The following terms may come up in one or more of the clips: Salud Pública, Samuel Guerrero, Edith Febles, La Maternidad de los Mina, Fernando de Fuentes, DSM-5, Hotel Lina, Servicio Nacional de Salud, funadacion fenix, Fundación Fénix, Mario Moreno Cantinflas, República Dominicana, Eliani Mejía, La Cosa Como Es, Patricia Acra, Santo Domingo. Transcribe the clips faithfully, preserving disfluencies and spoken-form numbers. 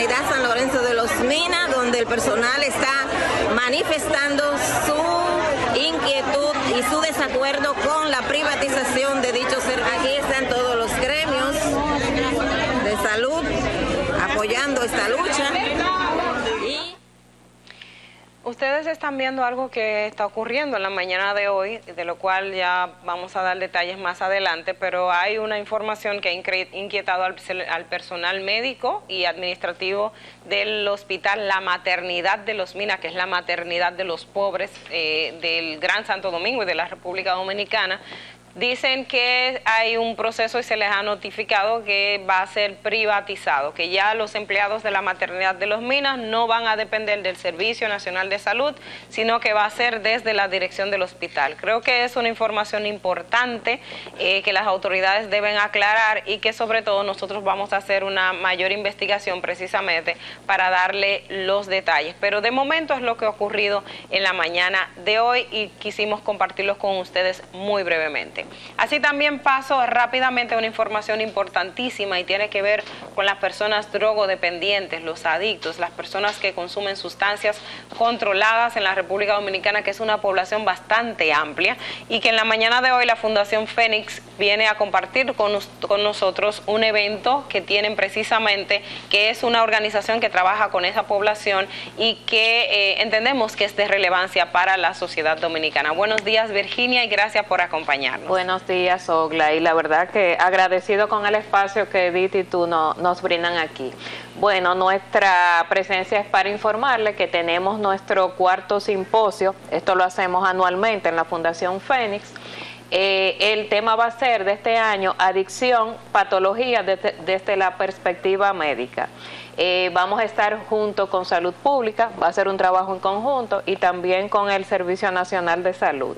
maternidad San Lorenzo de los Mina, donde el personal está manifestando su inquietud y su desacuerdo con la privatización de dicho servicio. Aquí están todos los gremios de salud apoyando esta lucha. Ustedes están viendo algo que está ocurriendo en la mañana de hoy, de lo cual ya vamos a dar detalles más adelante, pero hay una información que ha inquietado al, al personal médico y administrativo del hospital La Maternidad de los Mina, que es la maternidad de los pobres eh, del Gran Santo Domingo y de la República Dominicana. Dicen que hay un proceso y se les ha notificado que va a ser privatizado, que ya los empleados de la maternidad de los Minas no van a depender del Servicio Nacional de Salud, sino que va a ser desde la dirección del hospital. Creo que es una información importante eh, que las autoridades deben aclarar y que sobre todo nosotros vamos a hacer una mayor investigación precisamente para darle los detalles. Pero de momento es lo que ha ocurrido en la mañana de hoy y quisimos compartirlos con ustedes muy brevemente. Así también paso rápidamente a una información importantísima y tiene que ver con las personas drogodependientes, los adictos, las personas que consumen sustancias controladas en la República Dominicana, que es una población bastante amplia y que en la mañana de hoy la Fundación Fénix viene a compartir con, con nosotros un evento que tienen precisamente, que es una organización que trabaja con esa población y que eh, entendemos que es de relevancia para la sociedad dominicana. Buenos días, Virginia, y gracias por acompañarnos. Buenos días, Ogla, y la verdad que agradecido con el espacio que Edith y tú no, nos brindan aquí. Bueno, nuestra presencia es para informarle que tenemos nuestro cuarto simposio, esto lo hacemos anualmente en la Fundación Fénix. Eh, el tema va a ser de este año, adicción, patología desde, desde la perspectiva médica. Eh, vamos a estar junto con Salud Pública, va a ser un trabajo en conjunto y también con el Servicio Nacional de Salud.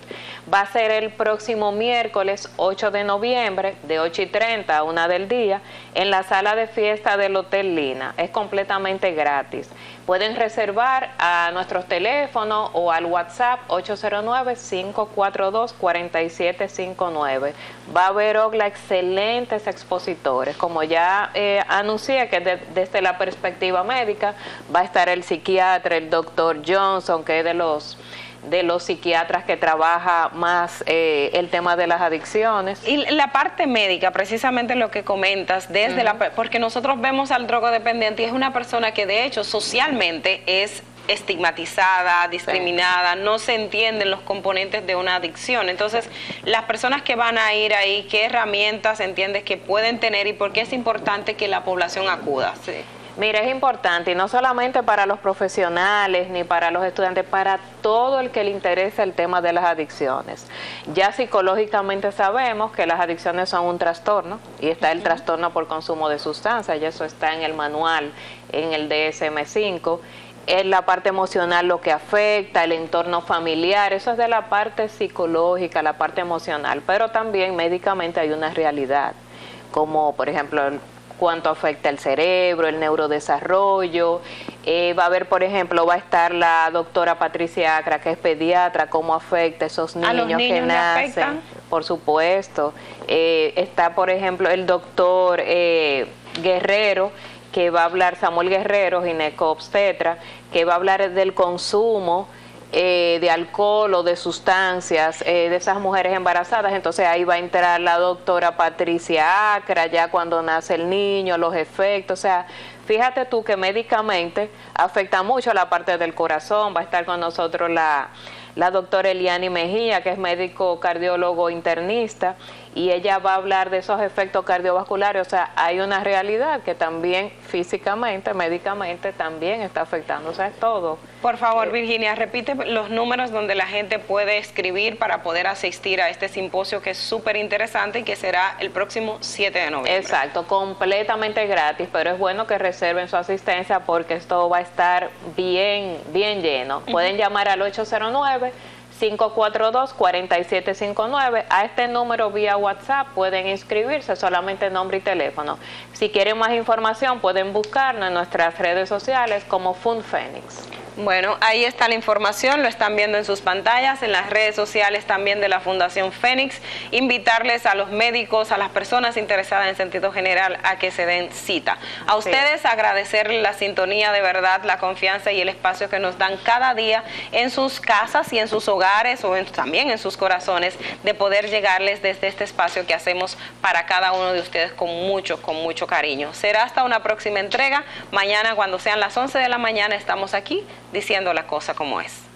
Va a ser el próximo miércoles ocho de noviembre de ocho y treinta a una del día en la sala de fiesta del Hotel Lina. Es completamente gratis. Pueden reservar a nuestros teléfonos o al WhatsApp ocho cero nueve, cinco cuatro dos, cuatro siete cinco nueve. Va a haber, Ogla, excelentes expositores. Como ya eh, anuncié, que de, desde la perspectiva médica va a estar el psiquiatra, el doctor Johnson, que es de los... de los psiquiatras que trabaja más eh, el tema de las adicciones. Y la parte médica, precisamente lo que comentas, desde uh-huh. la, porque nosotros vemos al drogodependiente y es una persona que de hecho socialmente es estigmatizada, discriminada, sí. no se entienden los componentes de una adicción. Entonces, las personas que van a ir ahí, ¿qué herramientas entiendes que pueden tener y por qué es importante que la población acuda? Sí. Mira, es importante y no solamente para los profesionales ni para los estudiantes, para todo el que le interesa el tema de las adicciones. Ya psicológicamente sabemos que las adicciones son un trastorno y está el trastorno por consumo de sustancias, y eso está en el manual, en el D S M cinco. Es la parte emocional lo que afecta, el entorno familiar, eso es de la parte psicológica, la parte emocional, pero también médicamente hay una realidad, como por ejemplo el cuánto afecta el cerebro, el neurodesarrollo. Eh, va a haber, por ejemplo, va a estar la doctora Patricia Acra, que es pediatra, cómo afecta a esos niños, ¿a los niños que nacen? Por supuesto. Eh, está, por ejemplo, el doctor eh, Guerrero, que va a hablar, Samuel Guerrero, gineco-obstetra, que va a hablar del consumo Eh, de alcohol o de sustancias eh, de esas mujeres embarazadas. Entonces ahí va a entrar la doctora Patricia Acra, ya cuando nace el niño, los efectos. O sea, fíjate tú que médicamente afecta mucho la parte del corazón. Va a estar con nosotros la, la doctora Eliani Mejía, que es médico cardiólogo internista, y ella va a hablar de esos efectos cardiovasculares. O sea, hay una realidad que también físicamente, médicamente también está afectando, o sea, es todo. Por favor, eh, Virginia, repite los números donde la gente puede escribir para poder asistir a este simposio que es súper interesante y que será el próximo siete de noviembre. Exacto, completamente gratis, pero es bueno que reserven su asistencia porque esto va a estar bien, bien lleno. Uh-huh. Pueden llamar al ocho cero nueve, cinco cuatro dos, cuatro siete cinco nueve. A este número vía WhatsApp pueden inscribirse, solamente nombre y teléfono. Si quieren más información pueden buscarnos en nuestras redes sociales como Fund Fénix. Bueno, ahí está la información, lo están viendo en sus pantallas, en las redes sociales también de la Fundación Fénix. Invitarles a los médicos, a las personas interesadas en sentido general, a que se den cita. A ustedes sí. Agradecerles la sintonía, de verdad, la confianza y el espacio que nos dan cada día en sus casas y en sus hogares o en, también en sus corazones, de poder llegarles desde este espacio que hacemos para cada uno de ustedes con mucho, con mucho cariño. Será hasta una próxima entrega. Mañana, cuando sean las once de la mañana, estamos aquí diciendo la cosa como es.